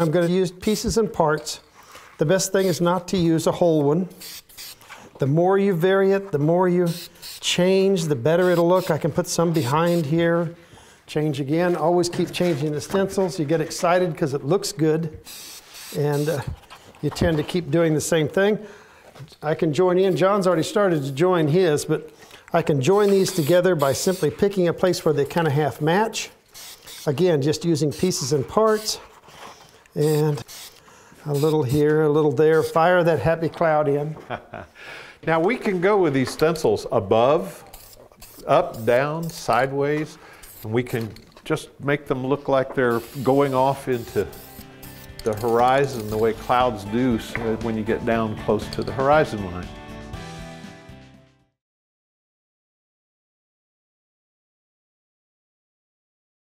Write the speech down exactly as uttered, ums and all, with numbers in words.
I'm going to use pieces and parts. The best thing is not to use a whole one. The more you vary it, the more you change, the better it'll look. I can put some behind here, change again. Always keep changing the stencils. You get excited because it looks good, and uh, you tend to keep doing the same thing. I can join in. John's already started to join his, but I can join these together by simply picking a place where they kind of half match. Again, just using pieces and parts, and a little here, a little there. Fire that happy cloud in. Now we can go with these stencils above, up, down, sideways, and we can just make them look like they're going off into the horizon the way clouds do when you get down close to the horizon line.